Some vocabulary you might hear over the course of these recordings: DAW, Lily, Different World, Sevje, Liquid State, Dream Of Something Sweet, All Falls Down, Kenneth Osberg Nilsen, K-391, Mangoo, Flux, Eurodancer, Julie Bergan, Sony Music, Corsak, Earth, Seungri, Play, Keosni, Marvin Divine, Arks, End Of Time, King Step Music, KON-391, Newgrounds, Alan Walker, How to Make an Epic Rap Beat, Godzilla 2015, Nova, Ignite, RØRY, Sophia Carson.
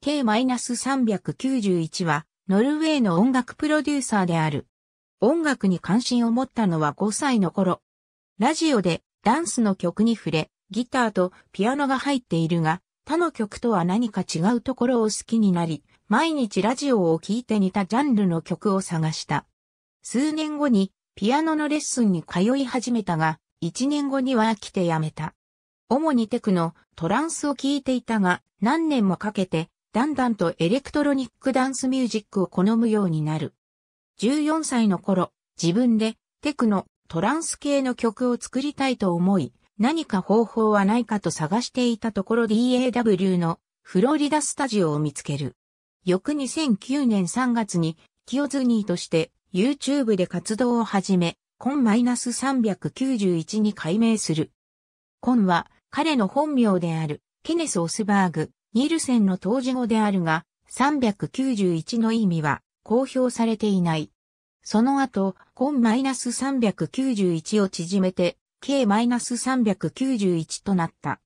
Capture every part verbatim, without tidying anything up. ケーさんきゅういち は、ノルウェーの音楽プロデューサーである。音楽に関心を持ったのはごさいの頃。ラジオでダンスの曲に触れ、ギターとピアノが入っているが、他の曲とは何か違うところを好きになり、毎日ラジオを聴いて似たジャンルの曲を探した。数年後にピアノのレッスンに通い始めたが、いちねんごには飽きてやめた。主にテクノ、トランスを聴いていたが、何年もかけて、だんだんとエレクトロニックダンスミュージックを好むようになる。じゅうよんさいの頃、自分でテクノ、トランス系の曲を作りたいと思い、何か方法はないかと探していたところ ディーエーダブリュー のフロリダスタジオを見つける。翌にせんきゅうねんさんがつにKeosniとして YouTube で活動を始め、ケーオンさんきゅういち に改名する。ケーオンは彼の本名であるKenneth Osberg Nilsenの当時語であるが、さんきゅういちの意味は公表されていない。その後、ケーオンさんきゅういち を縮めて ケーさんきゅういち となった。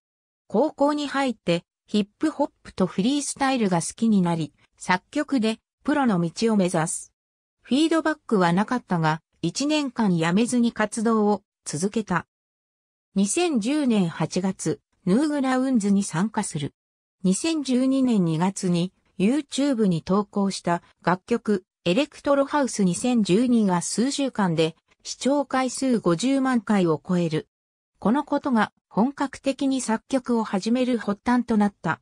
高校に入ってヒップホップとフリースタイルが好きになり、作曲でプロの道を目指す。フィードバックはなかったが、いちねんかんやめずに活動を続けた。にせんじゅうねんはちがつ、NewGroundsに参加する。にせんじゅうにねんにがつに YouTube に投稿した楽曲エレクトロハウスにせんじゅうにが数週間で視聴回数ごじゅうまんかいを超える。このことが本格的に作曲を始める発端となった。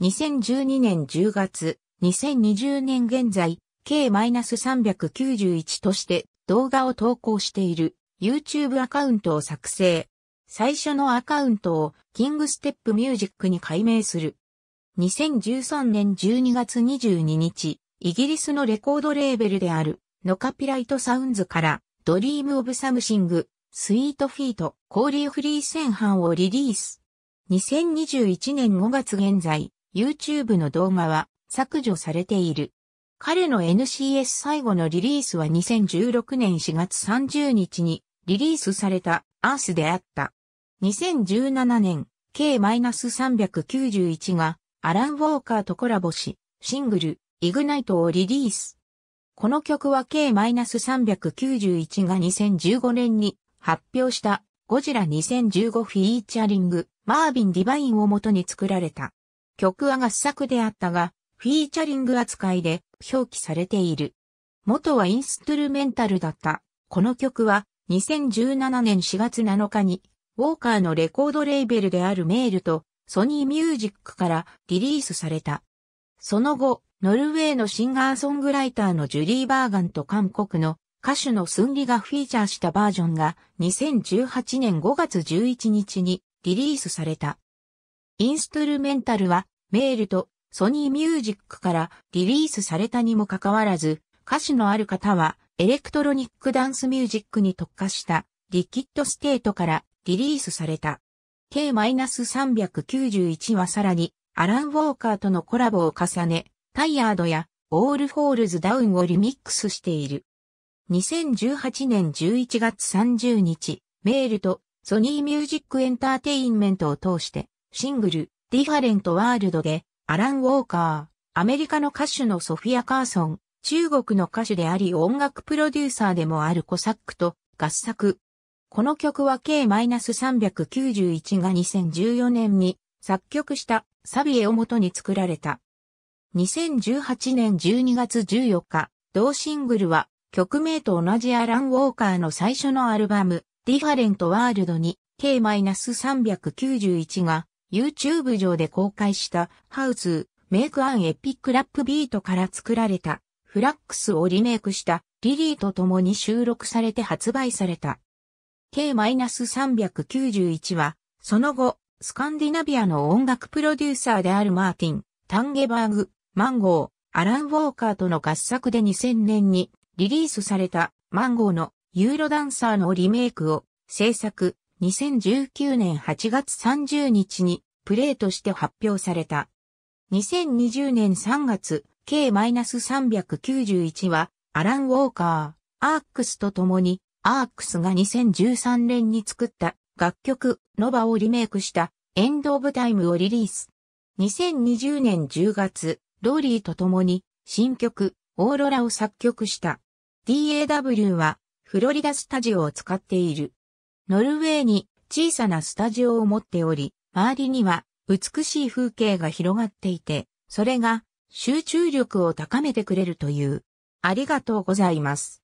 にせんじゅうにねんじゅうがつ、にせんにじゅうねん現在、ケーさんきゅういち として動画を投稿している YouTube アカウントを作成。最初のアカウントをキングステップミュージックに改名する。にせんじゅうさんねんじゅうにがつにじゅうににち、イギリスのレコードレーベルであるノコピライトサウンズからドリームオブサムシング、スイートフィート、氷フリー戦犯をリリース。にせんにじゅういちねんごがつ現在、YouTube の動画は削除されている。彼の エヌシーエス 最後のリリースはにせんじゅうろくねんしがつさんじゅうにちにリリースされたアースであった。にせんじゅうななねん、ケーさんきゅういち がアラン・ウォーカーとコラボし、シングル、イグナイトをリリース。この曲は ケーさんきゅういち がにせんじゅうごねんに発表したゴジラにせんじゅうごフィーチャリング、マービン・ディバインを元に作られた。曲は合作であったが、フィーチャリング扱いで表記されている。元はインストゥルメンタルだった。この曲はにせんじゅうななねんしがつなのかに、ウォーカーのレコードレーベルであるメールとソニーミュージックからリリースされた。その後、ノルウェーのシンガーソングライターのジュリー・バーガンと韓国の歌手のスンリがフィーチャーしたバージョンがにせんじゅうはちねんごがつじゅういちにちにリリースされた。インストゥルメンタルはメールとソニーミュージックからリリースされたにもかかわらず、歌手のある方はエレクトロニックダンスミュージックに特化したリキッドステートからリリースされた。ケーさんきゅういち はさらにアラン・ウォーカーとのコラボを重ね、Tired や All Falls Down をリミックスしている。にせんじゅうはちねんじゅういちがつさんじゅうにち、メールとソニーミュージックエンターテインメントを通してシングル Different World でアラン・ウォーカー、アメリカの歌手のソフィア・カーソン、中国の歌手であり音楽プロデューサーでもあるコサックと合作。この曲は ケーさんきゅういち がにせんじゅうよねんに作曲したSevjeを元に作られた。にせんじゅうはちねんじゅうにがつじゅうよっか、同シングルは曲名と同じアラン・ウォーカーの最初のアルバム Different World に ケーさんきゅういち が YouTube 上で公開した How to Make an Epic Rap Beat から作られた。フラックスをリメイクしたリリーと共に収録されて発売された。ケーさんきゅういち は、その後、スカンディナビアの音楽プロデューサーであるマーティン、タンゲバーグ、マンゴー、アラン・ウォーカーとの合作でにせんねんにリリースされたマンゴーのユーロダンサーのリメイクを制作、にせんじゅうきゅうねんはちがつさんじゅうにちにプレイとして発表された。にせんにじゅうねんさんがつ、ケーさんきゅういち は、アラン・ウォーカー、アークスと共に、アークスがにせんじゅうさんねんに作った楽曲、ノバをリメイクした、エンド・オブ・タイムをリリース。にせんにじゅうねんじゅうがつ、ローリーと共に新曲、オーロラを作曲した。ディーエーダブリュー はフロリダスタジオを使っている。ノルウェーに小さなスタジオを持っており、周りには美しい風景が広がっていて、それが集中力を高めてくれるという。ありがとうございます。